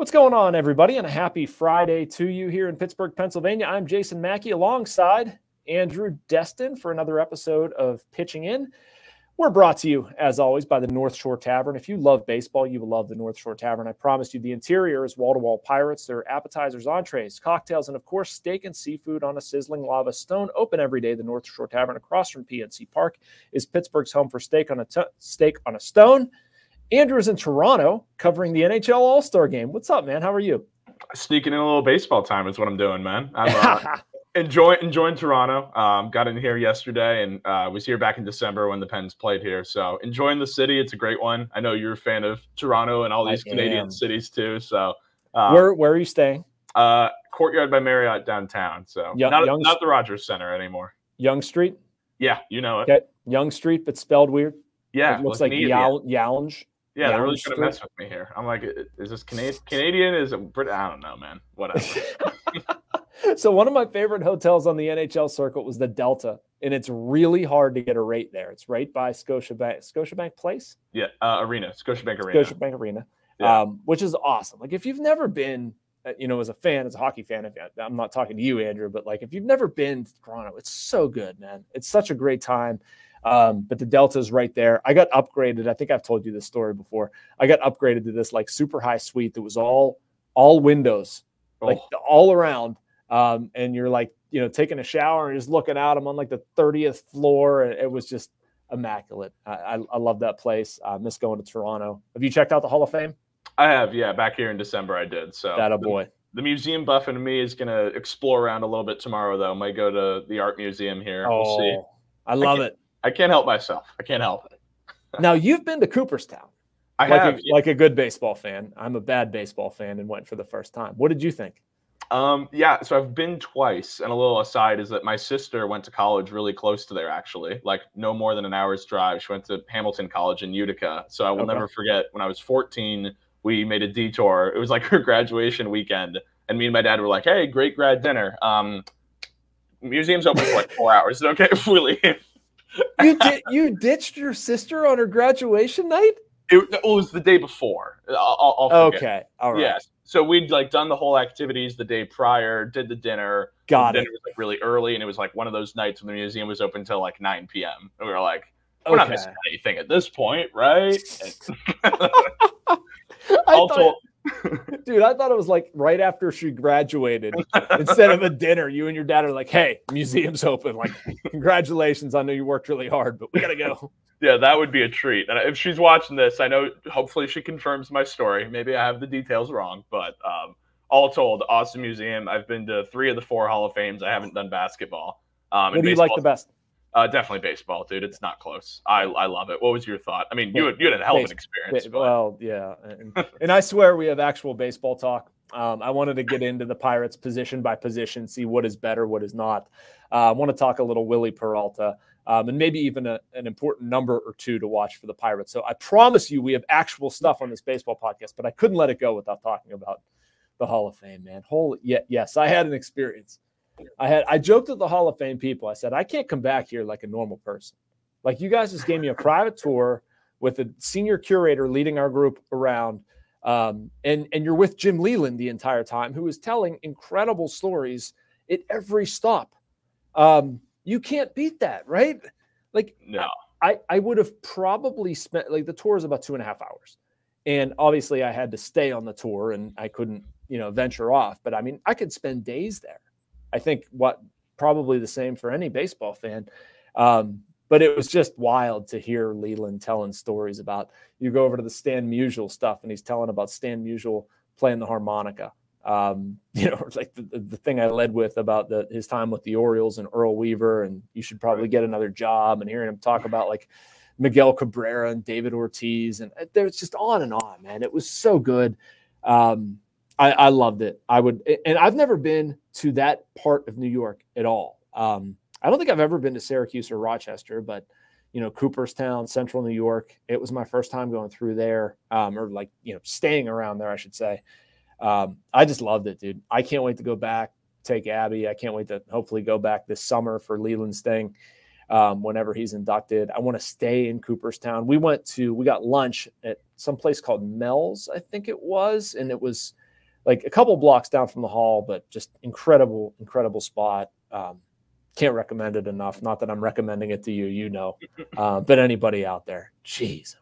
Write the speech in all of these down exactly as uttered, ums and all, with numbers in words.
What's going on, everybody, and a happy Friday to you here in Pittsburgh, Pennsylvania. I'm Jason Mackey alongside Andrew Destin for another episode of Pitching In. We're brought to you, as always, by the North Shore Tavern. If you love baseball, you will love the North Shore Tavern. I promise you the interior is wall-to-wall Pirates. There are appetizers, entrees, cocktails, and, of course, steak and seafood on a sizzling lava stone. Open every day, the North Shore Tavern across from P N C Park is Pittsburgh's home for steak on a t- steak on a stone. Andrew's in Toronto covering the N H L All-Star Game. What's up, man? How are you? Sneaking in a little baseball time is what I'm doing, man. I'm uh, enjoy, enjoying Toronto. Um, got in here yesterday and uh, was here back in December when the Pens played here. So enjoying the city. It's a great one. I know you're a fan of Toronto and all these I Canadian am. cities too. So um, where where are you staying? Uh, Courtyard by Marriott downtown. So Young, not, Young, not the Rogers Centre anymore. Young Street? Yeah, you know it. Okay. Young Street, but spelled weird. Yeah. It looks like Young Yallange. Yeah, they're really trying to mess with me here. I'm like, is this Canadian? Canadian? Is it Brit? I don't know, man. Whatever. So one of my favorite hotels on the N H L circuit was the Delta, and it's really hard to get a rate there. It's right by Scotiabank, Scotiabank Place? Yeah, uh, Arena, Scotiabank Arena. Scotiabank Arena, yeah. um, which is awesome. Like, if you've never been, you know, as a fan, as a hockey fan, if, I'm not talking to you, Andrew, but, like, if you've never been to Toronto, it's so good, man. It's such a great time. Um, but the Delta is right there. I got upgraded. I think I've told you this story before. I got upgraded to this like super high suite that was all, all windows, oh. like all around. Um, and you're like, you know, taking a shower and just looking out. I'm on like the thirtieth floor. And it was just immaculate. I, I, I love that place. I miss going to Toronto. Have you checked out the Hall of Fame? I have. Yeah. Back here in December, I did. So that a boy. The museum buff in me is going to explore around a little bit tomorrow though. I might go to the art museum here. Oh, we'll see. I love I it. I can't help myself. I can't help it. Now, you've been to Cooperstown. I like have. A, yeah. Like a good baseball fan. I'm a bad baseball fan and went for the first time. What did you think? Um, yeah, so I've been twice. And a little aside is that my sister went to college really close to there, actually. Like, no more than an hour's drive. She went to Hamilton College in Utica. So I will okay. never forget when I was fourteen, we made a detour. It was like her graduation weekend. And me and my dad were like, hey, great grad dinner. Um, museum's open for like four hours. Is it okay if we leave? You did. You ditched your sister on her graduation night. It, it was the day before. I'll, I'll forget. Okay. All right. Yes. So we'd like done the whole activities the day prior. Did the dinner. Got the it. Dinner was like really early, and it was like one of those nights when the museum was open till like nine P M And we were like, we're okay. not missing anything at this point, right? Also. Dude, I thought it was like right after she graduated. Instead of a dinner, you and your dad are like, hey, museum's open. Like, congratulations. I know you worked really hard, but we got to go. Yeah, that would be a treat. And if she's watching this, I know hopefully she confirms my story. Maybe I have the details wrong, but um, all told, awesome museum. I've been to three of the four Hall of Fames. I haven't done basketball. Um, what do you like the best? Uh, definitely baseball, dude. It's not close. I I love it. What was your thought? I mean, you had, you had a hell of an experience. But. Well, yeah. And, and I swear we have actual baseball talk. Um, I wanted to get into the Pirates position by position, see what is better, what is not. Uh, I want to talk a little Wily Peralta um, and maybe even a, an important number or two to watch for the Pirates. So I promise you we have actual stuff on this baseball podcast, but I couldn't let it go without talking about the Hall of Fame, man. Holy, yeah, yes, I had an experience. I had I joked at the Hall of Fame people. I said, I can't come back here like a normal person. Like, you guys just gave me a private tour with a senior curator leading our group around. Um, and, and you're with Jim Leland the entire time, who is telling incredible stories at every stop. Um, you can't beat that, right? Like, no. I, I would have probably spent, like, the tour is about two and a half hours. And obviously I had to stay on the tour and I couldn't, you know, venture off. But, I mean, I could spend days there. I think what probably the same for any baseball fan. Um, but it was just wild to hear Leland telling stories about, you go over to the Stan Musial stuff and he's telling about Stan Musial playing the harmonica. Um, you know, like the, the thing I led with about the, his time with the Orioles and Earl Weaver, and you should probably get another job, and hearing him talk about like Miguel Cabrera and David Ortiz. And there's just on and on, man. It was so good. Um, I, I loved it. I would, and I've never been to that part of New York at all. Um, I don't think I've ever been to Syracuse or Rochester, but, you know, Cooperstown, Central New York. It was my first time going through there, um, or like, you know, staying around there, I should say. Um, I just loved it, dude. I can't wait to go back, take Abby. I can't wait to hopefully go back this summer for Leland's thing. Um, whenever he's inducted, I want to stay in Cooperstown. We went to, we got lunch at some place called Mel's, I think it was. And it was, like a couple blocks down from the hall, but just incredible, incredible spot. Um, can't recommend it enough. Not that I'm recommending it to you, you know, uh, but anybody out there, geez.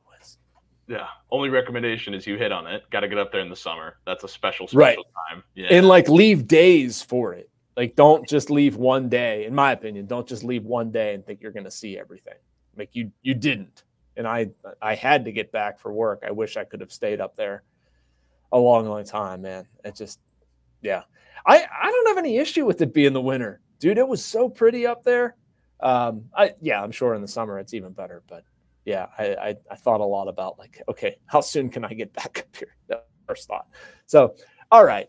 Yeah. Only recommendation is you hit on it. Got to get up there in the summer. That's a special, special right. time. Yeah. And like leave days for it. Like don't just leave one day. In my opinion, don't just leave one day and think you're going to see everything. Like you, you didn't. And I, I had to get back for work. I wish I could have stayed up there a long, long time, man. It just, yeah. I, I don't have any issue with it being the winter, dude. It was so pretty up there. Um, I, yeah, I'm sure in the summer it's even better, but yeah, I, I, I thought a lot about like, okay, how soon can I get back up here? That first thought. So, all right,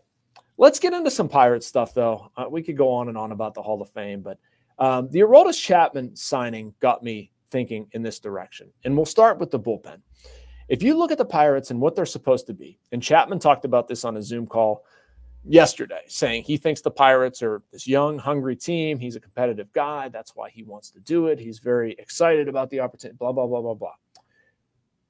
let's get into some Pirate stuff, though. Uh, we could go on and on about the Hall of Fame, but um, the Aroldis Chapman signing got me thinking in this direction. And we'll start with the bullpen. If you look at the Pirates and what they're supposed to be, and Chapman talked about this on a Zoom call yesterday, saying he thinks the Pirates are this young, hungry team. He's a competitive guy. That's why he wants to do it. He's very excited about the opportunity, blah, blah, blah, blah, blah.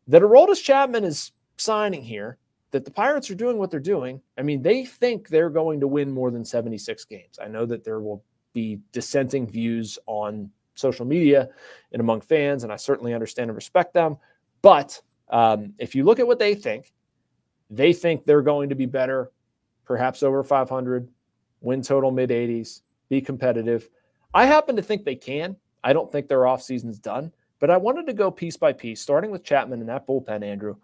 That Aroldis Chapman is signing here, that the Pirates are doing what they're doing. I mean, they think they're going to win more than seventy-six games. I know that there will be dissenting views on social media and among fans, and I certainly understand and respect them. But um, if you look at what they think, they think they're going to be better, perhaps over five hundred, win total mid eighties, be competitive. I happen to think they can. I don't think their offseason's done, but I wanted to go piece by piece, starting with Chapman and that bullpen, Andrew.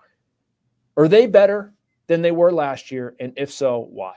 Are they better than they were last year? And if so, why?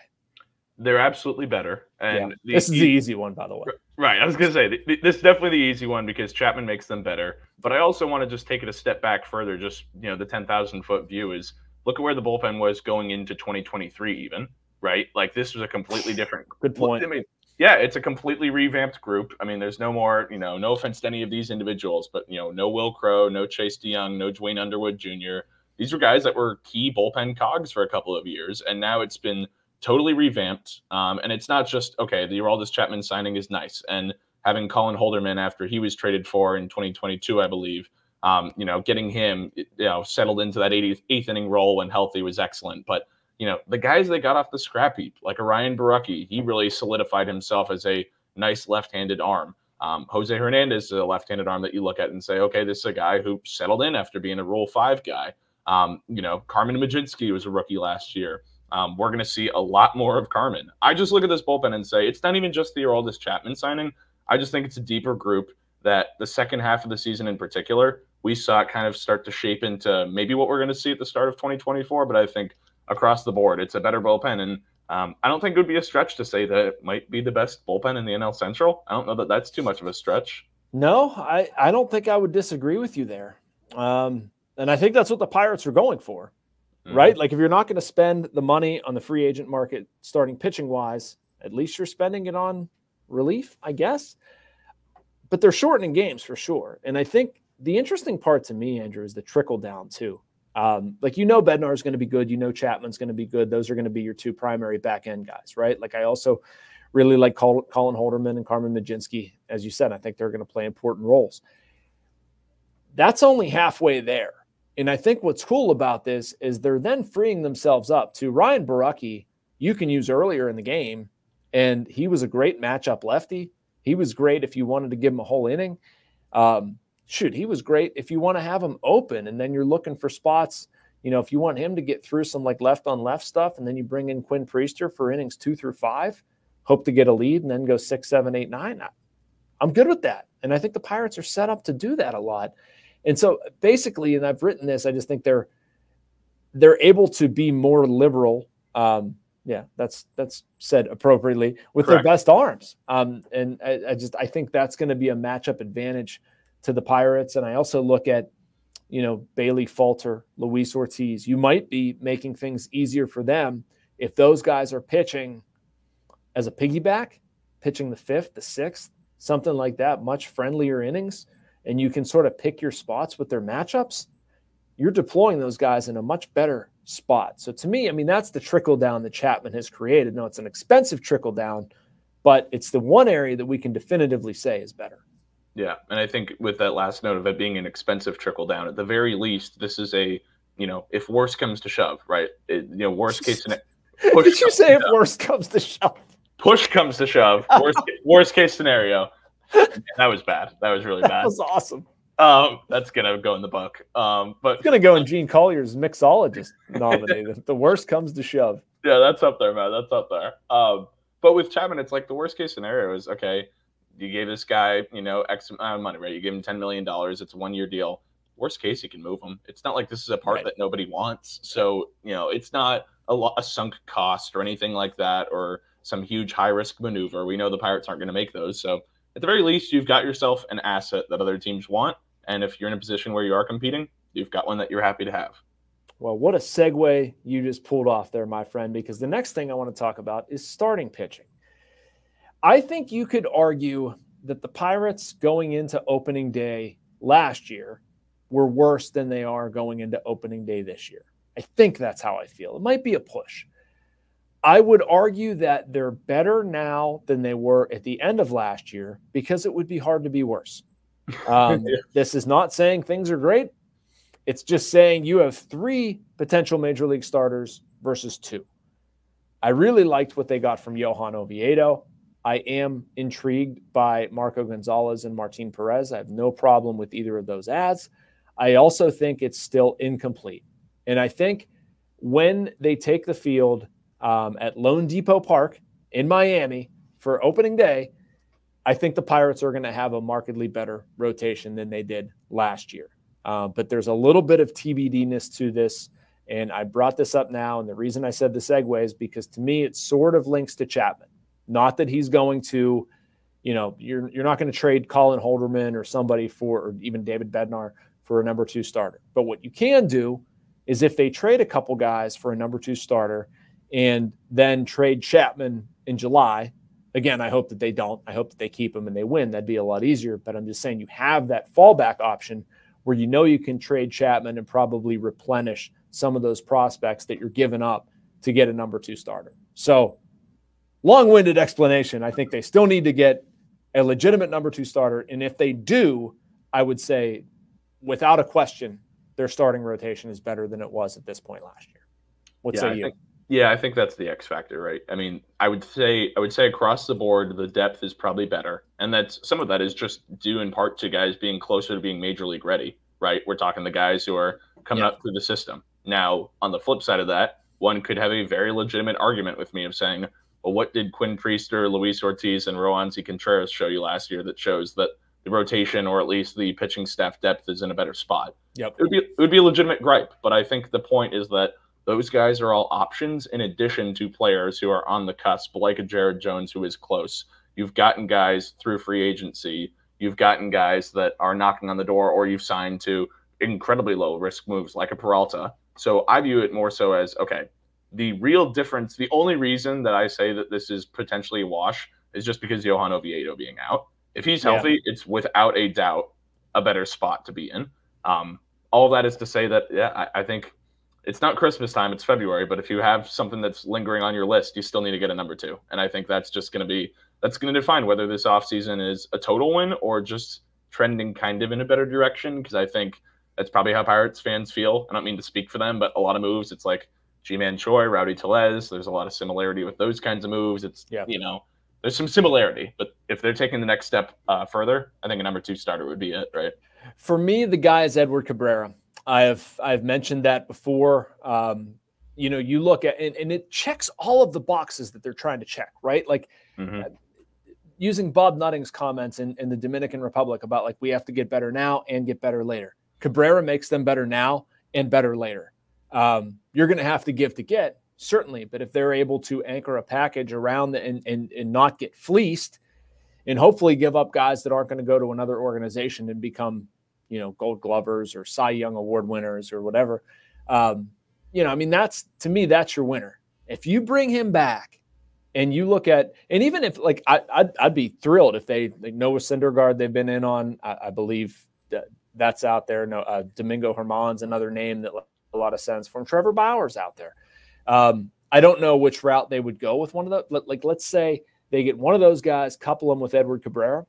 They're absolutely better. And yeah. the, this is the easy one, by the way. Right. I was going to say, this is definitely the easy one because Chapman makes them better. But I also want to just take it a step back further. Just, you know, the ten thousand foot view is look at where the bullpen was going into twenty twenty-three even. Right? Like this was a completely different good point. I mean, yeah, it's a completely revamped group. I mean, there's no more, you know, no offense to any of these individuals, but you know, no Will Crow, no Chase DeYoung, no Dwayne Underwood Junior These were guys that were key bullpen cogs for a couple of years, and now it's been totally revamped. Um, and it's not just, okay, the Aroldis Chapman signing is nice. And having Colin Holderman after he was traded for in twenty twenty-two, I believe, um, you know, getting him, you know, settled into that eighth inning role when healthy was excellent. But you know, the guys they got off the scrap heap, like Orion Barucki, he really solidified himself as a nice left-handed arm. Um, Jose Hernandez is a left-handed arm that you look at and say, okay, this is a guy who settled in after being a Rule five guy. Um, you know, Carmen Majinski was a rookie last year. Um, we're going to see a lot more of Carmen. I just look at this bullpen and say, it's not even just the Aroldis Chapman signing. I just think it's a deeper group that the second half of the season in particular, we saw it kind of start to shape into maybe what we're going to see at the start of twenty twenty-four, but I think across the board, it's a better bullpen. And um, I don't think it would be a stretch to say that it might be the best bullpen in the N L Central. I don't know that that's too much of a stretch. No, I, I don't think I would disagree with you there. Um, and I think that's what the Pirates are going for, mm-hmm. right? Like if you're not going to spend the money on the free agent market starting pitching-wise, at least you're spending it on relief, I guess. But they're shortening games for sure. And I think the interesting part to me, Andrew, is the trickle-down too. Um, like, you know, Bednar is going to be good. You know, Chapman's going to be good. Those are going to be your two primary back end guys, right? Like, I also really like Col Colin Holderman and Carmen Majinski. As you said, I think they're going to play important roles. That's only halfway there. And I think what's cool about this is they're then freeing themselves up to Ryan Barucki. You can use earlier in the game. And he was a great matchup lefty. He was great if you wanted to give him a whole inning. Um, Shoot, he was great if you want to have him open and then you're looking for spots, you know, if you want him to get through some like left on left stuff and then you bring in Quinn Priester for innings two through five, hope to get a lead and then go six, seven, eight, nine. I'm good with that. And I think the Pirates are set up to do that a lot. And so basically, and I've written this, I just think they're, they're able to be more liberal. Um, yeah, that's, that's said appropriately with Correct. Their best arms. Um, and I, I just, I think that's going to be a matchup advantage to the Pirates. And I also look at, you know, Bailey Falter, Luis Ortiz. You might be making things easier for them if those guys are pitching as a piggyback, pitching the fifth, the sixth, something like that, much friendlier innings, and you can sort of pick your spots with their matchups. You're deploying those guys in a much better spot. So to me, I mean, that's the trickle down that Chapman has created. Now, it's an expensive trickle down, but it's the one area that we can definitively say is better. Yeah, and I think with that last note of it being an expensive trickle down, at the very least, this is a, you know, if worse comes to shove, right? It, you know, worst case scenario, Push Did you say if shove. worst comes to shove? Push comes to shove. Worst, worst case scenario. Man, that was bad. That was really bad. That was awesome. Um, that's gonna go in the book. Um, but it's gonna go in Gene Collier's mixologist nominated. The worst comes to shove. Yeah, that's up there, man. That's up there. Um, but with Chapman, it's like the worst case scenario is okay. You gave this guy, you know, X amount of money, right? You gave him ten million dollars. It's a one year deal. Worst case, you can move him. It's not like this is a part right. that nobody wants. So you know, it's not a, lo a sunk cost or anything like that, or some huge high risk maneuver. We know the Pirates aren't going to make those. So at the very least, you've got yourself an asset that other teams want. And if you're in a position where you are competing, you've got one that you're happy to have. Well, what a segue you just pulled off there, my friend, because the next thing I want to talk about is starting pitching. I think you could argue that the Pirates going into opening day last year were worse than they are going into opening day this year. I think that's how I feel. It might be a push. I would argue that they're better now than they were at the end of last year because it would be hard to be worse. Um, yeah. This is not saying things are great. It's just saying you have three potential major league starters versus two. I really liked what they got from Johan Oviedo. I am intrigued by Marco Gonzales and Martin Perez. I have no problem with either of those ads. I also think it's still incomplete. And I think when they take the field um, at Lone Depot Park in Miami for opening day, I think the Pirates are going to have a markedly better rotation than they did last year. Uh, but there's a little bit of T B D-ness to this. And I brought this up now. And the reason I said the segue is because to me, it sort of links to Chapman. Not that he's going to, you know, you're, you're not going to trade Colin Holderman or somebody for, or even David Bednar for a number two starter. But what you can do is if they trade a couple guys for a number two starter and then trade Chapman in July, again, I hope that they don't. I hope that they keep him and they win. That'd be a lot easier. But I'm just saying you have that fallback option where you know you can trade Chapman and probably replenish some of those prospects that you're giving up to get a number two starter. So long-winded explanation. I think they still need to get a legitimate number two starter. And if they do, I would say without a question, their starting rotation is better than it was at this point last year. What yeah, say I you? Think, yeah, I think that's the X factor, right? I mean, I would say I would say across the board, the depth is probably better. And that's some of that is just due in part to guys being closer to being major league ready, right? We're talking the guys who are coming yeah. up through the system. Now, on the flip side of that, one could have a very legitimate argument with me of saying, well, what did Quinn Priester, Luis Ortiz, and Roansy Contreras show you last year that shows that the rotation or at least the pitching staff depth is in a better spot? Yep. It would be, it would be a legitimate gripe, but I think the point is that those guys are all options in addition to players who are on the cusp, like a Jared Jones who is close. You've gotten guys through free agency. You've gotten guys that are knocking on the door or you've signed to incredibly low-risk moves like a Peralta. So I view it more so as, okay, the real difference, the only reason that I say that this is potentially a wash is just because Johan Oviedo being out. If he's healthy, yeah. it's without a doubt a better spot to be in. Um, all that is to say that, yeah, I, I think it's not Christmas time, it's February, but if you have something that's lingering on your list, you still need to get a number two. And I think that's just going to be, that's going to define whether this offseason is a total win or just trending kind of in a better direction, because I think that's probably how Pirates fans feel. I don't mean to speak for them, but a lot of moves, it's like, G-Man Choi, Rowdy Tellez, there's a lot of similarity with those kinds of moves. It's, yeah. you know, there's some similarity. But if they're taking the next step uh, further, I think a number two starter would be it, right? For me, the guy is Edward Cabrera. I have, I've mentioned that before. Um, you know, you look at, and, and it checks all of the boxes that they're trying to check, right? Like, mm-hmm. uh, using Bob Nutting's comments in, in the Dominican Republic about, like, we have to get better now and get better later. Cabrera makes them better now and better later. Um, you're going to have to give to get, certainly. But if they're able to anchor a package around the, and, and, and not get fleeced and hopefully give up guys that aren't going to go to another organization and become, you know, gold glovers or Cy Young award winners or whatever, um, you know, I mean, that's, to me, that's your winner. If you bring him back and you look at, and even if like, I, I'd, I'd be thrilled if they, like Noah Syndergaard, they've been in on, I, I believe that that's out there. No, uh, Domingo Herman's another name that a lot of sense from Trevor Bauer's out there. Um, I don't know which route they would go with one of the, let, like, let's say they get one of those guys, couple them with Edward Cabrera.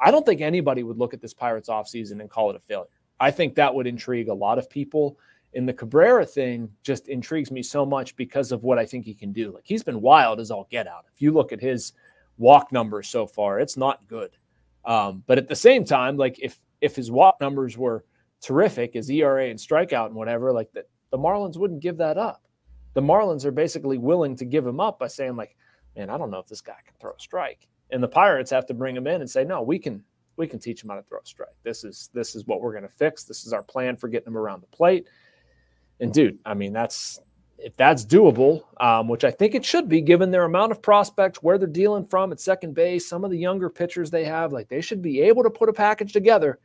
I don't think anybody would look at this Pirates offseason and call it a failure. I think that would intrigue a lot of people. And the Cabrera thing just intrigues me so much because of what I think he can do. Like, he's been wild as all get out. If you look at his walk numbers so far, it's not good. Um, but at the same time, like, if if his walk numbers were terrific, his E R A and strikeout and whatever, like, the, the Marlins wouldn't give that up. The Marlins are basically willing to give him up by saying, like, man, I don't know if this guy can throw a strike. And the Pirates have to bring him in and say, no, we can we can teach him how to throw a strike. This is this is what we're going to fix. This is our plan for getting him around the plate. And, dude, I mean, that's if that's doable, um, which I think it should be given their amount of prospects, where they're dealing from at second base, some of the younger pitchers they have, like, they should be able to put a package together.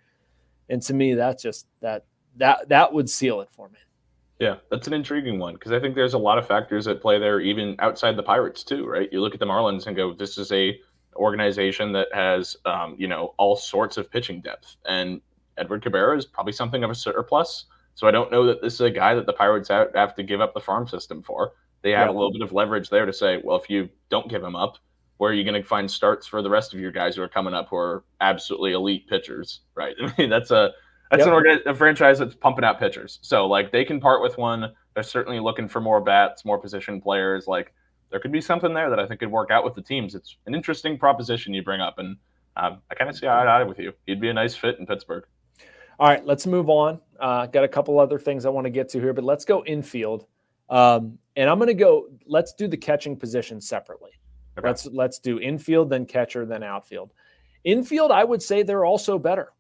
And to me, that's just that that that would seal it for me. Yeah, that's an intriguing one because I think there's a lot of factors at play there, even outside the Pirates too, right? You look at the Marlins and go, this is a organization that has, um, you know, all sorts of pitching depth. And Edward Cabrera is probably something of a surplus. So I don't know that this is a guy that the Pirates have to give up the farm system for. They have yeah. a little bit of leverage there to say, well, if you don't give him up, where are you going to find starts for the rest of your guys who are coming up who are absolutely elite pitchers, right? I mean, that's a that's yep. an organ a franchise that's pumping out pitchers. So, like, they can part with one. They're certainly looking for more bats, more position players. Like, there could be something there that I think could work out with the teams. It's an interesting proposition you bring up, and um, I kind of see eye to eye with you. He'd be a nice fit in Pittsburgh. All right, let's move on. Uh, got a couple other things I want to get to here, but let's go infield. Um, and I'm going to go – let's do the catching position separately. Okay. Let's let's do infield, then catcher, then outfield. Infield, I would say they're also better.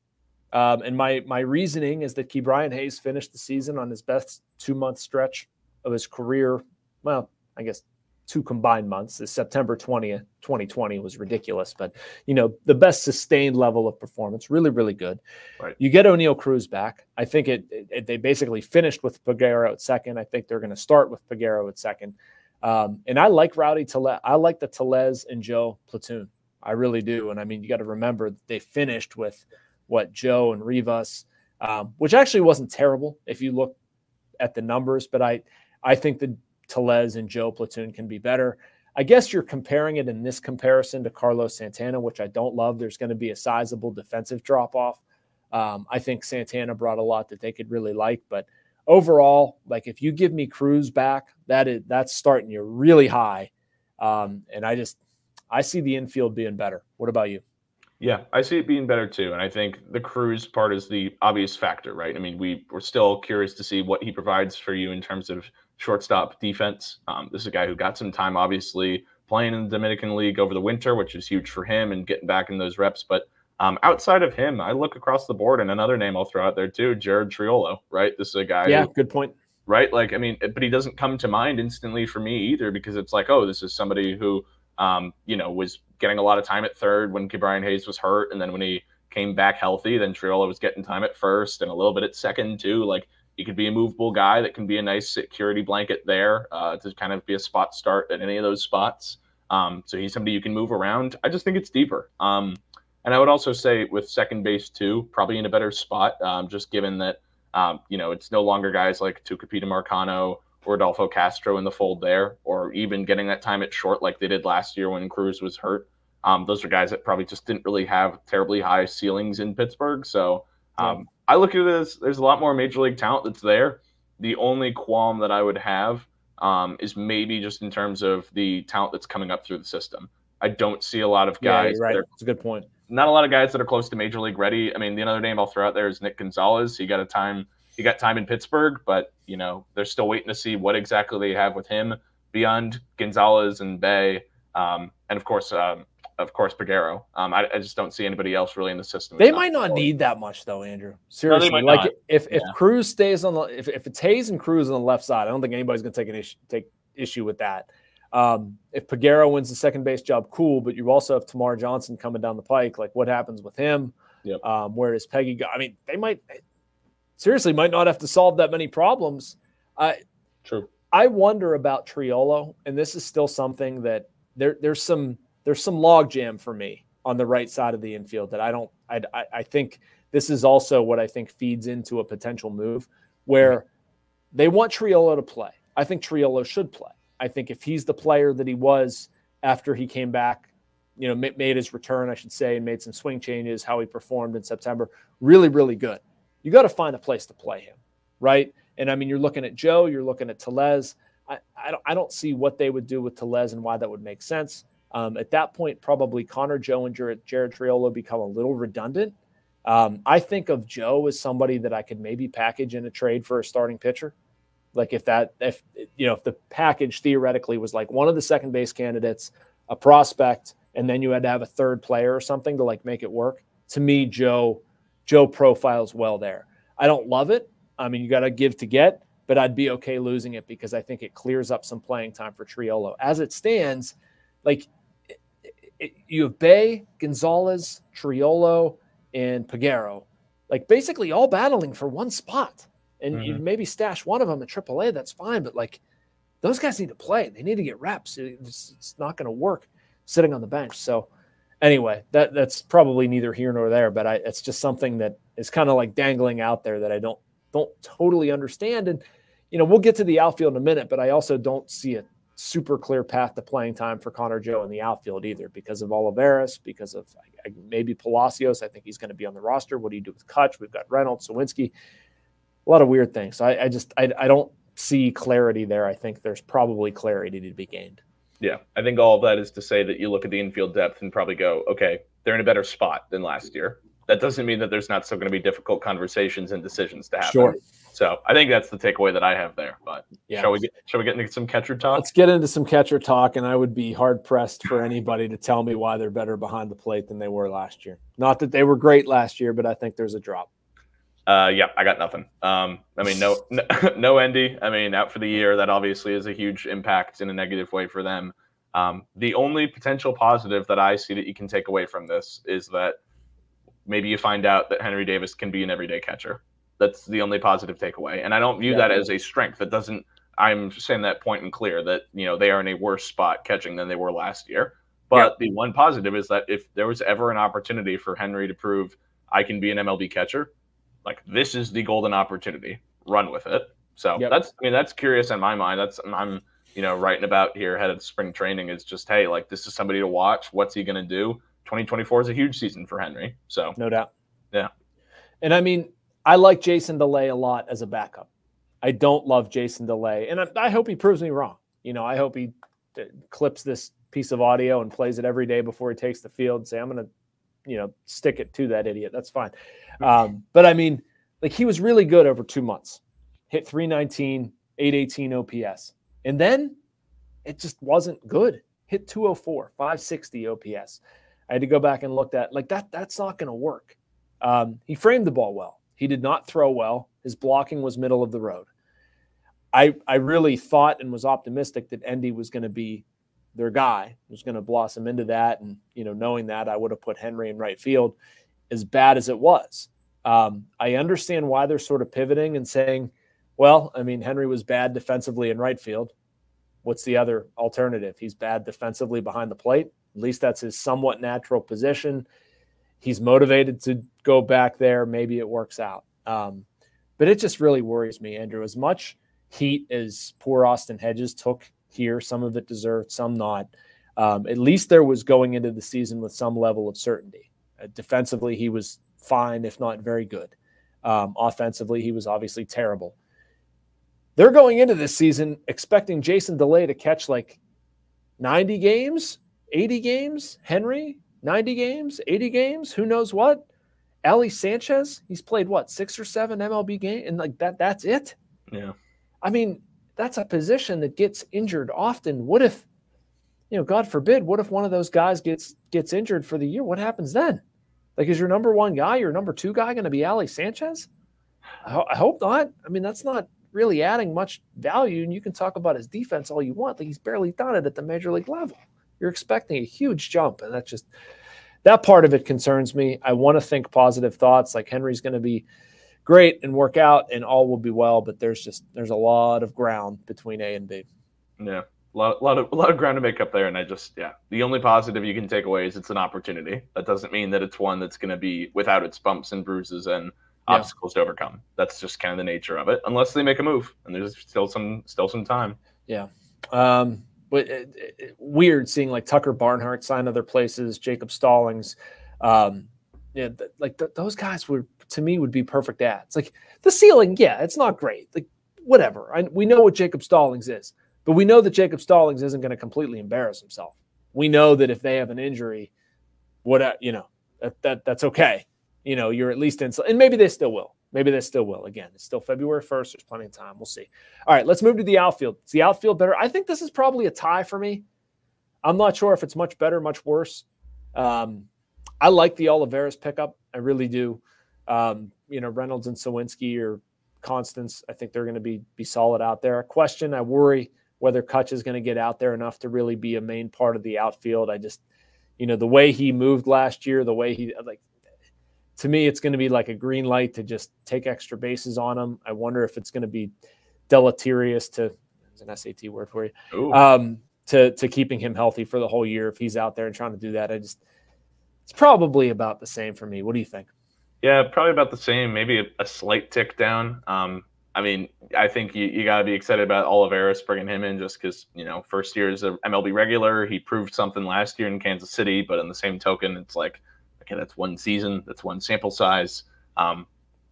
Um, and my my reasoning is that Ke'Bryan Hayes finished the season on his best two-month stretch of his career. Well, I guess two combined months. This September twentieth, twenty twenty was ridiculous, but, you know, the best sustained level of performance, really, really good. Right. You get O'Neil Cruz back. I think it, it they basically finished with Peguero at second. I think they're going to start with Peguero at second. Um, and I like Rowdy Tellez. I like the Tellez and Joe platoon. I really do. And I mean, you got to remember that they finished with what Joe and Rivas, um, which actually wasn't terrible if you look at the numbers. But I, I think the Tellez and Joe platoon can be better. I guess you're comparing it in this comparison to Carlos Santana, which I don't love. There's going to be a sizable defensive drop-off. Um, I think Santana brought a lot that they could really like, but overall, like, if you give me Cruz back, that is, that's starting you really high. Um, and I just, I see the infield being better. What about you? Yeah, I see it being better too. And I think the Cruz part is the obvious factor, right? I mean, we, we're still curious to see what he provides for you in terms of shortstop defense. Um, this is a guy who got some time, obviously, playing in the Dominican League over the winter, which is huge for him and getting back in those reps. But Um, outside of him, I look across the board, and another name I'll throw out there too, Jared Triolo, right? This is a guy. Yeah, who, good point. Right? Like, I mean, but he doesn't come to mind instantly for me either, because it's like, oh, this is somebody who, um, you know, was getting a lot of time at third when Ke'Bryan Hayes was hurt. And then when he came back healthy, then Triolo was getting time at first and a little bit at second too. Like, he could be a movable guy that can be a nice security blanket there uh, to kind of be a spot start at any of those spots. Um, so he's somebody you can move around. I just think it's deeper. Um, And I would also say with second base, too, probably in a better spot, um, just given that, um, you know, it's no longer guys like Tucapita Marcano or Adolfo Castro in the fold there, or even getting that time at short like they did last year when Cruz was hurt. Um, those are guys that probably just didn't really have terribly high ceilings in Pittsburgh. So um, yeah. I look at this, there's a lot more major league talent that's there. The only qualm that I would have um, is maybe just in terms of the talent that's coming up through the system. I don't see a lot of guys. Yeah, you're right. That are, that's a good point. Not a lot of guys that are close to major league ready. I mean, the other name I'll throw out there is Nick Gonzalez. He got a time, he got time in Pittsburgh, but you know they're still waiting to see what exactly they have with him beyond Gonzalez and Bay, um, and of course, um, of course, Peguero. Um, I, I just don't see anybody else really in the system. They might not need that much though, Andrew. Seriously, no, like not. if if yeah. Cruz stays on the if if it's Hayes and Cruz on the left side, I don't think anybody's going to take an issue take issue with that. Um, if Peguero wins the second base job, cool, but you also have Tamar Johnson coming down the pike. Like, what happens with him? Yep. Um, where does Peggy go? I mean, they might – seriously might not have to solve that many problems. I, True. I wonder about Triolo, and this is still something that there, there's some there's some logjam for me on the right side of the infield that I don't I, – I, I think this is also what I think feeds into a potential move where mm-hmm. they want Triolo to play. I think Triolo should play. I think if he's the player that he was after he came back, you know, made his return, I should say, and made some swing changes, how he performed in September, really, really good. You got to find a place to play him, right? And I mean, you're looking at Joe, you're looking at Tellez. I, I, don't, I don't see what they would do with Tellez and why that would make sense. Um, at that point, probably Connor Joe and Jared, Jared Triolo become a little redundant. Um, I think of Joe as somebody that I could maybe package in a trade for a starting pitcher. Like if that, if, you know, if the package theoretically was like one of the second base candidates, a prospect, and then you had to have a third player or something to like make it work. To me, Joe, Joe profiles well there. I don't love it. I mean, you got to give to get, but I'd be okay losing it because I think it clears up some playing time for Triolo. As it stands, like it, it, you have Bay, Gonzales, Triolo, and Peguero, like basically all battling for one spot. And mm-hmm. you maybe stash one of them at triple A, that's fine. But like those guys need to play. They need to get reps. It's, it's not going to work sitting on the bench. So anyway, that that's probably neither here nor there, but I, it's just something that is kind of like dangling out there that I don't, don't totally understand. And, you know, we'll get to the outfield in a minute, but I also don't see a super clear path to playing time for Connor Joe in the outfield either because of Olivares, because of maybe Palacios. I think he's going to be on the roster. What do you do with Kutch? We've got Reynolds, Suwinski. A lot of weird things. So I, I just I, I don't see clarity there. I think there's probably clarity to be gained. Yeah, I think all of that is to say that you look at the infield depth and probably go, okay, they're in a better spot than last year. That doesn't mean that there's not still going to be difficult conversations and decisions to happen. Sure. So I think that's the takeaway that I have there. But yeah. shall we get, shall we get into some catcher talk? Let's get into some catcher talk, and I would be hard-pressed for anybody to tell me why they're better behind the plate than they were last year. Not that they were great last year, but I think there's a drop. Uh, yeah, I got nothing. Um, I mean, no, no, no Endy. I mean, out for the year. That obviously is a huge impact in a negative way for them. Um, the only potential positive that I see that you can take away from this is that maybe you find out that Henry Davis can be an everyday catcher. That's the only positive takeaway. And I don't view yeah. that as a strength. That doesn't, I'm saying that point and clear that, you know, they are in a worse spot catching than they were last year. But yeah. the one positive is that if there was ever an opportunity for Henry to prove I can be an M L B catcher, like, this is the golden opportunity. Run with it. So yep. that's, I mean, that's curious in my mind. That's, I'm, you know, writing about here ahead of spring training is just, hey, like, this is somebody to watch. What's he going to do? twenty twenty-four is a huge season for Henry. So no doubt. Yeah. And I mean, I like Jason DeLay a lot as a backup. I don't love Jason DeLay. And I, I hope he proves me wrong. You know, I hope he clips this piece of audio and plays it every day before he takes the field and say, I'm going to, you know, stick it to that idiot. That's fine. Um, but I mean, like, he was really good over two months, hit three nineteen, eight eighteen O P S. And then it just wasn't good. Hit two oh four, five sixty O P S. I had to go back and look at like that. That's not going to work. Um, he framed the ball well. He did not throw well. His blocking was middle of the road. I, I really thought and was optimistic that Endy was going to be their guy, was going to blossom into that. And, you know, knowing that, I would have put Henry in right field as bad as it was. Um, I understand why they're sort of pivoting and saying, well, I mean, Henry was bad defensively in right field. What's the other alternative? He's bad defensively behind the plate. At least that's his somewhat natural position. He's motivated to go back there. Maybe it works out. Um, but it just really worries me, Andrew, as much heat as poor Austin Hedges took here, some of it deserved, some not. Um, at least there was going into the season with some level of certainty. Uh, defensively, he was fine, if not very good. Um, offensively, he was obviously terrible. They're going into this season expecting Jason DeLay to catch like ninety games, eighty games. Henry, ninety games, eighty games. Who knows what? Ali Sanchez, he's played what, six or seven M L B games, and like that. That's it. Yeah. I mean, that's a position that gets injured often. What if, you know, God forbid, what if one of those guys gets gets injured for the year? What happens then? Like, is your number one guy, your number two guy going to be Ali Sanchez? I, ho I hope not. I mean, that's not really adding much value, and you can talk about his defense all you want. Like, he's barely done it at the major league level. You're expecting a huge jump, and that's just – that part of it concerns me. I want to think positive thoughts, like Henry's going to be – great and work out and all will be well, but there's just there's a lot of ground between A and B. Yeah, a lot, a lot of a lot of ground to make up there, and I just yeah. The only positive you can take away is it's an opportunity. That doesn't mean that it's one that's going to be without its bumps and bruises and yeah. obstacles to overcome. That's just kind of the nature of it, unless they make a move, and there's still some still some time. Yeah, um, but it, it, weird seeing like Tucker Barnhart sign other places, Jacob Stallings, um, yeah, th like th those guys were. To me, would be perfect ads. Like, the ceiling, yeah, it's not great. Like, whatever. I, we know what Jacob Stallings is, but we know that Jacob Stallings isn't going to completely embarrass himself. We know that if they have an injury, what you know, that, that that's okay. You know, you're at least in, and maybe they still will. Maybe they still will. Again, it's still February first. There's plenty of time. We'll see. All right, let's move to the outfield. Is the outfield better? I think this is probably a tie for me. I'm not sure if it's much better, much worse. Um, I like the Olivares pickup. I really do. Um, you know, Reynolds and Suwinski or Constance, I think they're going to be be solid out there. A question, I worry whether Kutch is going to get out there enough to really be a main part of the outfield. I just, you know, the way he moved last year, the way he, like, to me, it's going to be like a green light to just take extra bases on him. I wonder if it's going to be deleterious to, it's an S A T word for you, um, to, to keeping him healthy for the whole year if he's out there and trying to do that. I just, it's probably about the same for me. What do you think? Yeah, probably about the same, maybe a, a slight tick down. Um, I mean, I think you, you got to be excited about Olivares, bringing him in just because, you know, first year as an M L B regular. He proved something last year in Kansas City, but on the same token, it's like, okay, that's one season. That's one sample size. Um,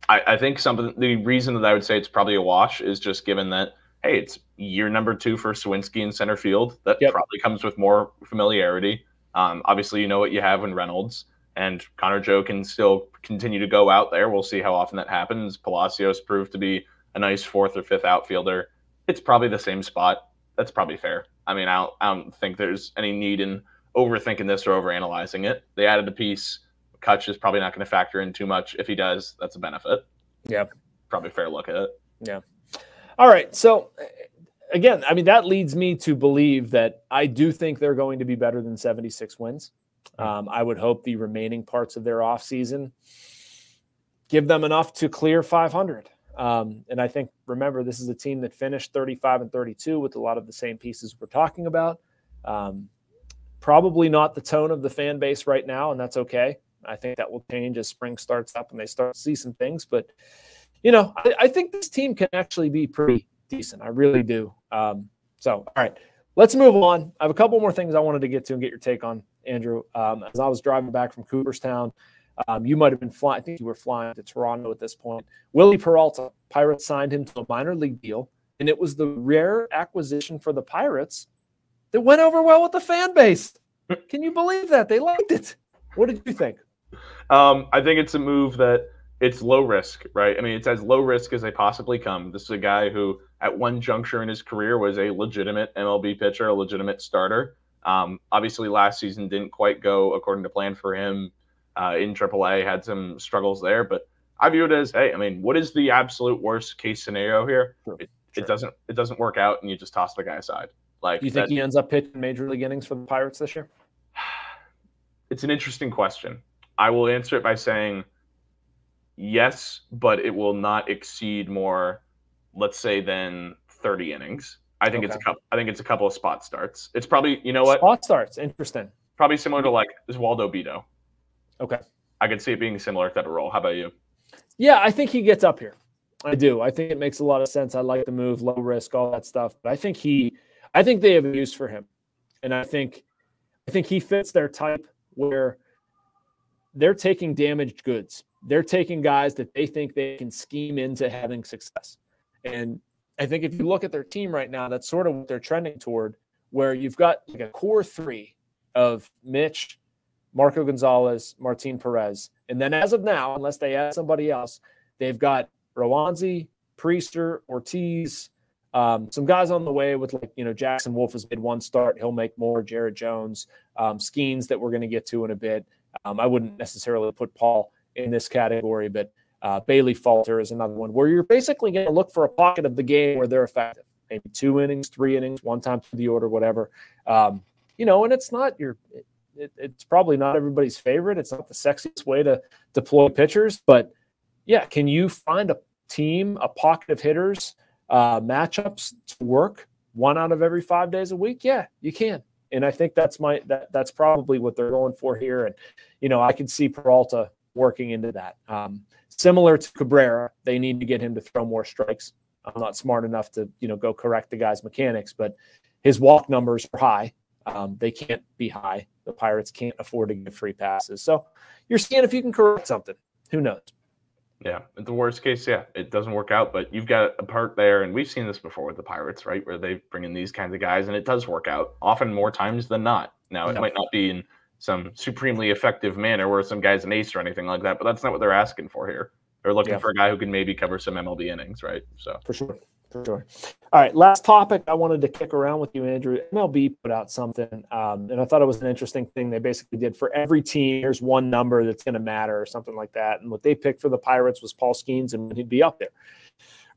I, I think something. The reason that I would say it's probably a wash is just given that, hey, it's year number two for Suwinski in center field. That yep. probably comes with more familiarity. Um, obviously, you know what you have in Reynolds, and Connor Joe can still continue to go out there. We'll see how often that happens. Palacios proved to be a nice fourth or fifth outfielder. It's probably the same spot. That's probably fair. I mean, I don't, I don't think there's any need in overthinking this or overanalyzing it. They added a piece. Kutch is probably not going to factor in too much. If he does, that's a benefit. Yeah. Probably fair look at it. Yeah. All right. So, again, I mean, that leads me to believe that I do think they're going to be better than seventy-six wins. Um, I would hope the remaining parts of their offseason give them enough to clear five hundred. Um, and I think, remember, this is a team that finished thirty-five and thirty-two with a lot of the same pieces we're talking about. Um, probably not the tone of the fan base right now, and that's okay. I think that will change as spring starts up and they start to see some things. But, you know, I, I think this team can actually be pretty decent. I really do. Um, so, all right, let's move on. I have a couple more things I wanted to get to and get your take on, Andrew. Um, as I was driving back from Cooperstown, um, you might have been flying. I think you were flying to Toronto at this point. Wily Peralta, Pirates signed him to a minor league deal, and it was the rare acquisition for the Pirates that went over well with the fan base. Can you believe that? They liked it. What did you think? Um, I think it's a move that it's low risk, right? I mean, it's as low risk as they possibly come. This is a guy who at one juncture in his career was a legitimate M L B pitcher, a legitimate starter. Um, obviously, last season didn't quite go according to plan for him uh, in triple A, had some struggles there. But I view it as, hey, I mean, what is the absolute worst case scenario here? Sure, it, sure. it doesn't it doesn't work out, and you just toss the guy aside. Like, do you think that, he ends up pitching major league innings for the Pirates this year? It's an interesting question. I will answer it by saying yes, but it will not exceed more, let's say, than thirty innings. I think okay. it's a couple. I think it's a couple of spot starts. It's probably, you know what? Spot starts, interesting. Probably similar to like Oswaldo Beto. Okay. I could see it being a similar type of role. How about you? Yeah, I think he gets up here. I do. I think it makes a lot of sense. I like the move, low risk, all that stuff. But I think he, I think they have a use for him, and I think, I think he fits their type, where they're taking damaged goods. They're taking guys that they think they can scheme into having success. And I think if you look at their team right now, that's sort of what they're trending toward, where you've got like a core three of Mitch, Marco Gonzales, Martin Perez. And then as of now, unless they add somebody else, they've got Rowanzi, Priester, Ortiz, Um, some guys on the way with, like, you know, Jackson Wolf has made one start. He'll make more. Jared Jones, um, Skenes that we're going to get to in a bit. Um, I wouldn't necessarily put Paul in this category, but uh, Bailey Falter is another one where you're basically going to look for a pocket of the game where they're effective. Maybe two innings, three innings, one time through the order, whatever. Um, you know, and it's not your it, it, it's probably not everybody's favorite. It's not the sexiest way to deploy pitchers. But, yeah, can you find a team, a pocket of hitters, Uh, matchups to work one out of every five days a week? Yeah, you can. And I think that's my that that's probably what they're going for here. And, you know, I can see Peralta working into that. Um, similar to Cabrera, they need to get him to throw more strikes. I'm not smart enough to, you know, go correct the guy's mechanics, but his walk numbers are high. Um, they can't be high. The Pirates can't afford to give free passes. So you're seeing if you can correct something. Who knows? Yeah, the worst case, yeah, it doesn't work out, but you've got a part there, and we've seen this before with the Pirates, right, where they bring in these kinds of guys, and it does work out, often more times than not. Now, it no. might not be in some supremely effective manner where some guy's an ace or anything like that, but that's not what they're asking for here. They're looking yeah. for a guy who can maybe cover some M L B innings, right? So for sure, for sure. All right, last topic I wanted to kick around with you, Andrew. M L B put out something, um, and I thought it was an interesting thing. They basically did for every team, there's one number that's going to matter or something like that. And what they picked for the Pirates was Paul Skenes, and he'd be up there.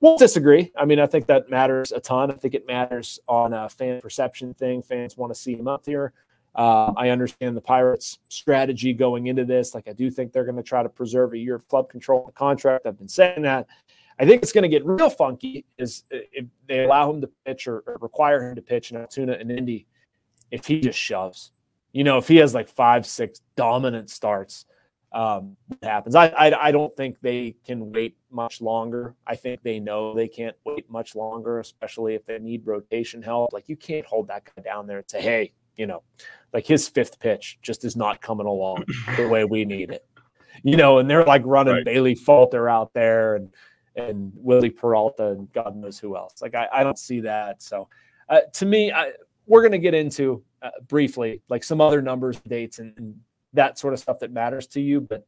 We'll disagree. I mean, I think that matters a ton. I think it matters on a fan perception thing. Fans want to see him up here. Uh, I understand the Pirates' strategy going into this. Like, I do think they're going to try to preserve a year of club control in the contract. I've been saying that. I think it's going to get real funky is if they allow him to pitch or, or require him to pitch in Altoona and Indy, if he just shoves. You know, if he has like five, six dominant starts, um, what happens? I, I I don't think they can wait much longer. I think they know they can't wait much longer, especially if they need rotation help. Like, you can't hold that guy down there and say, hey, you know, like his fifth pitch just is not coming along the way we need it. You know, and they're like running right. Bailey Falter out there and and Wily Peralta and God knows who else. Like, I, I don't see that. So uh, to me, I, we're going to get into uh, briefly like some other numbers, dates, and, and that sort of stuff that matters to you. But,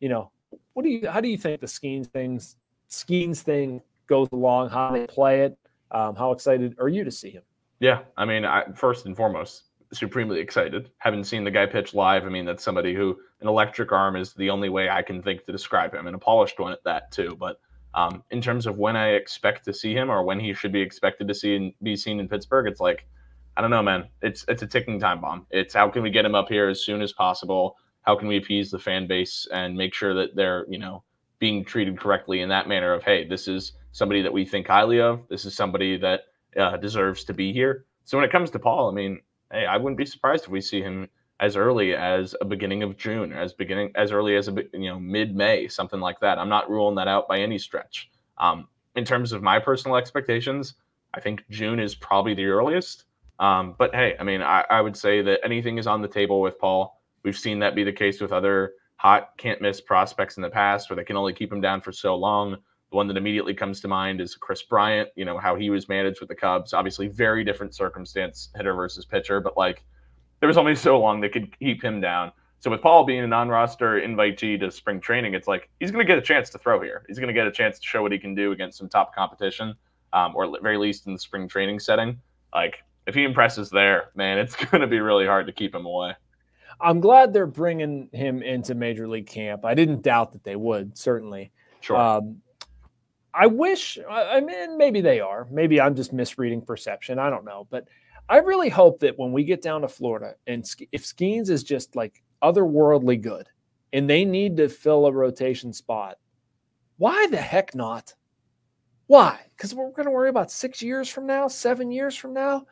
you know, what do you, how do you think the Skenes things, Skenes thing goes along, how they play it? Um, how excited are you to see him? Yeah. I mean, I, first and foremost, supremely excited. Haven't seen the guy pitch live. I mean, that's somebody who an electric arm is the only way I can think to describe him, and a polished one at that too. But um, in terms of when I expect to see him or when he should be expected to see and be seen in Pittsburgh, it's like, I don't know, man. It's it's a ticking time bomb. It's how can we get him up here as soon as possible? How can we appease the fan base and make sure that they're, you know, being treated correctly in that manner of, hey, this is somebody that we think highly of. This is somebody that uh, deserves to be here. So when it comes to Paul, I mean, hey, I wouldn't be surprised if we see him as early as a beginning of June, as beginning as early as a you know mid-May, something like that. I'm not ruling that out by any stretch. Um, in terms of my personal expectations, I think June is probably the earliest. Um, but hey, I mean, I, I would say that anything is on the table with Paul. We've seen that be the case with other hot, can't-miss prospects in the past, where they can only keep him down for so long. The one that immediately comes to mind is Chris Bryant, you know, how he was managed with the Cubs. Obviously, very different circumstance, hitter versus pitcher, but like there was only so long they could keep him down. So with Paul being a non-roster invitee to spring training, it's like he's going to get a chance to throw here. He's going to get a chance to show what he can do against some top competition, um, or at very least in the spring training setting. Like, if he impresses there, man, it's going to be really hard to keep him away. I'm glad they're bringing him into Major League camp. I didn't doubt that they would, certainly. Sure. Um, I wish, I mean, maybe they are. Maybe I'm just misreading perception. I don't know. But I really hope that when we get down to Florida, and if Skenes is just like otherworldly good and they need to fill a rotation spot, why the heck not? Why? Because we're going to worry about six years from now, seven years from now.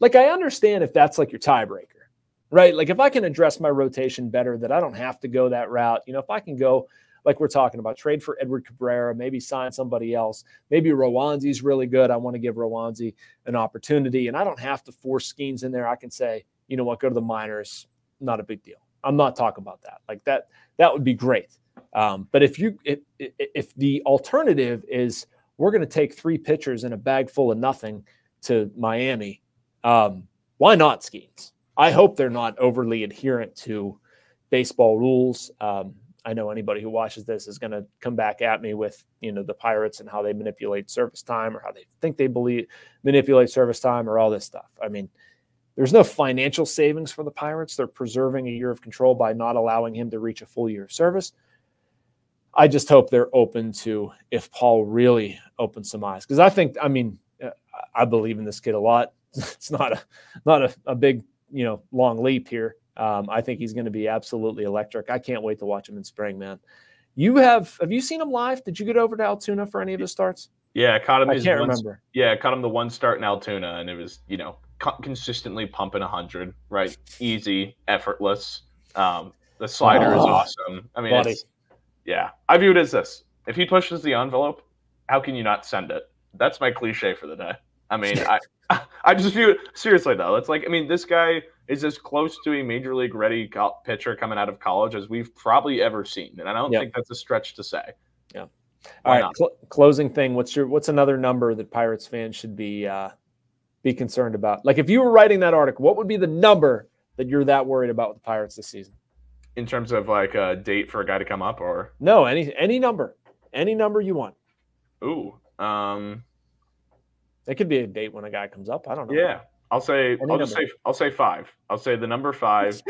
Like, I understand if that's like your tiebreaker, right? Like, if I can address my rotation better, that I don't have to go that route. You know, if I can go, like we're talking about, trade for Edward Cabrera, maybe sign somebody else. Maybe Rowanzi's really good. I want to give Rowanzi an opportunity, and I don't have to force Skenes in there. I can say, you know what, go to the minors, not a big deal. I'm not talking about that. Like that, that would be great. Um, but if you, if, if the alternative is we're going to take three pitchers in a bag full of nothing to Miami, um, why not Skenes? I hope they're not overly adherent to baseball rules. Um, I know anybody who watches this is going to come back at me with, you know, the Pirates and how they manipulate service time, or how they think they believe manipulate service time, or all this stuff. I mean, there's no financial savings for the Pirates. They're preserving a year of control by not allowing him to reach a full year of service. I just hope they're open to, if Paul really opens some eyes, because I think, I mean, I believe in this kid a lot. It's not a, not a, a big, you know, long leap here. Um, I think he's going to be absolutely electric. I can't wait to watch him in spring, man. You have, have you seen him live? Did you get over to Altoona for any of his starts? Yeah, I caught him. I can't one, remember. Yeah, I caught him the one start in Altoona, and it was, you know, co consistently pumping one hundred, right? Easy, effortless. Um, the slider oh, is awesome. I mean, it's, yeah, I view it as this. If he pushes the envelope, how can you not send it? That's my cliche for the day. I mean, I, I just view it seriously, though. It's like, I mean, this guy is as close to a major league ready pitcher coming out of college as we've probably ever seen. And I don't yep. think that's a stretch to say. Yeah. All right, cl closing thing. What's your what's another number that Pirates fans should be uh, be concerned about? Like if you were writing that article, what would be the number that you're that worried about with the Pirates this season? In terms of like a date for a guy to come up, or no, any any number, any number you want. Ooh, um, it could be a date when a guy comes up. I don't know. Yeah. I'll say I'll just say I'll say five. I'll say the number five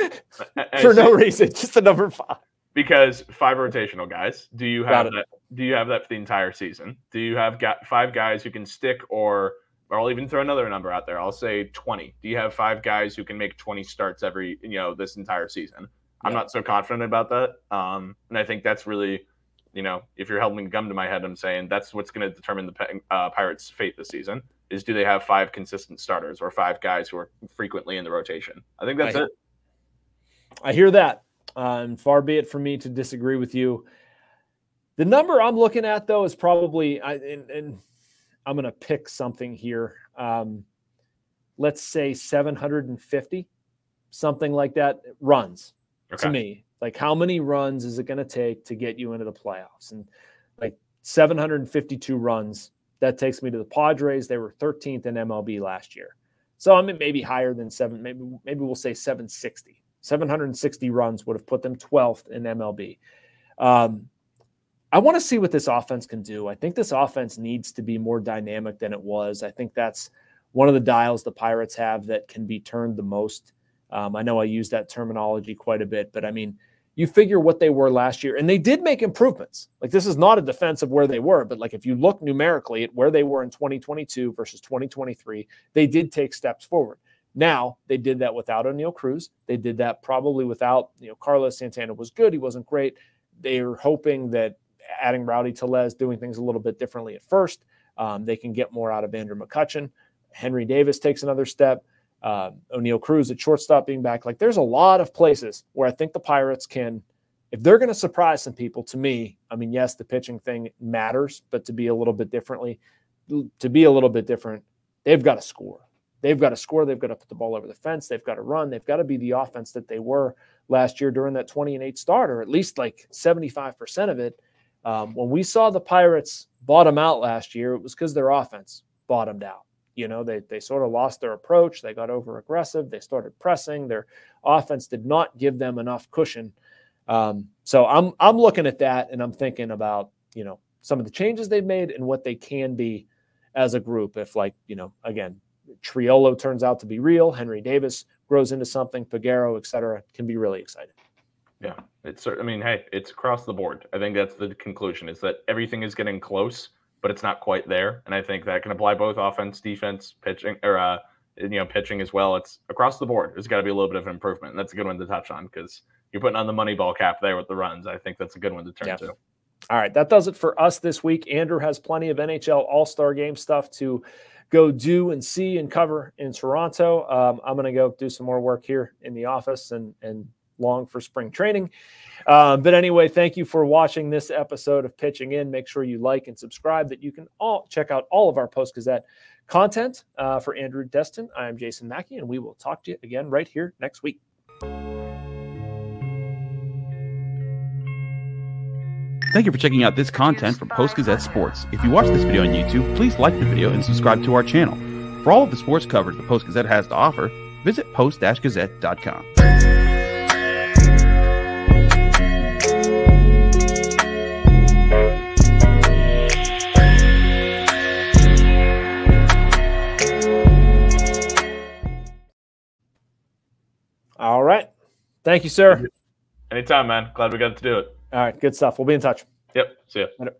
for no reason, just the number five. Because five rotational guys. Do you have that? Do you have that for the entire season? Do you have got five guys who can stick, or or I'll even throw another number out there. I'll say twenty. Do you have five guys who can make twenty starts every you know this entire season? I'm yeah. not so confident about that, um, and I think that's really, you know, if you're holding a gun to my head, I'm saying that's what's going to determine the uh, Pirates' fate this season. Is do they have five consistent starters or five guys who are frequently in the rotation? I think that's I, it. I hear that. Um, far be it for me to disagree with you. The number I'm looking at, though, is probably – and, and I'm going to pick something here. Um, let's say seven hundred fifty, something like that, runs okay. to me. Like how many runs is it going to take to get you into the playoffs? And like seven hundred fifty-two runs – that takes me to the Padres. They were thirteenth in M L B last year. So I mean, maybe higher than seven. Maybe maybe we'll say seven sixty. seven hundred sixty runs would have put them twelfth in M L B. Um, I want to see what this offense can do. I think this offense needs to be more dynamic than it was. I think that's one of the dials the Pirates have that can be turned the most. Um, I know I use that terminology quite a bit, but I mean, you figure what they were last year, and they did make improvements. Like this is not a defense of where they were, but like if you look numerically at where they were in twenty twenty-two versus twenty twenty-three, they did take steps forward. Now they did that without O'Neil Cruz. They did that probably without, you know, Carlos Santana was good. He wasn't great. They were hoping that adding Rowdy Tellez, doing things a little bit differently at first, um, they can get more out of Andrew McCutcheon. Henry Davis takes another step. Uh, O'Neil Cruz at shortstop being back. Like there's a lot of places where I think the Pirates can, if they're going to surprise some people, to me, I mean, yes, the pitching thing matters, but to be a little bit differently, to be a little bit different, they've got to score. They've got to score. They've got to put the ball over the fence. They've got to run. They've got to be the offense that they were last year during that twenty and eight start, or at least like seventy-five percent of it. Um, when we saw the Pirates bottom out last year, it was because their offense bottomed out. You know, they, they sort of lost their approach. They got over aggressive. They started pressing. Their offense did not give them enough cushion. Um, so I'm, I'm looking at that, and I'm thinking about, you know, some of the changes they've made and what they can be as a group. If, like, you know, again, Triolo turns out to be real, Henry Davis grows into something, Peguero, et cetera, can be really exciting. Yeah. It's, I mean, hey, it's across the board. I think that's the conclusion, is that everything is getting close, but it's not quite there. And I think that can apply both offense, defense, pitching, or, uh, you know, pitching as well. It's across the board. There's got to be a little bit of improvement. And that's a good one to touch on, because you're putting on the money ball cap there with the runs. I think that's a good one to turn yeah. to. All right. That does it for us this week. Andrew has plenty of N H L All-Star Game stuff to go do and see and cover in Toronto. Um, I'm going to go do some more work here in the office and, and, long for spring training. Uh, but anyway, thank you for watching this episode of Pitching In. Make sure you like and subscribe, that you can all check out all of our Post-Gazette content. Uh, for Andrew Destin, I'm Jason Mackey, and we will talk to you again right here next week. Thank you for checking out this content from Post-Gazette Sports. If you watch this video on YouTube, please like the video and subscribe to our channel. For all of the sports coverage the Post-Gazette has to offer, visit post dash gazette dot com. All right. Thank you, sir. Anytime, man. Glad we got to do it. All right. Good stuff. We'll be in touch. Yep. See ya. Later.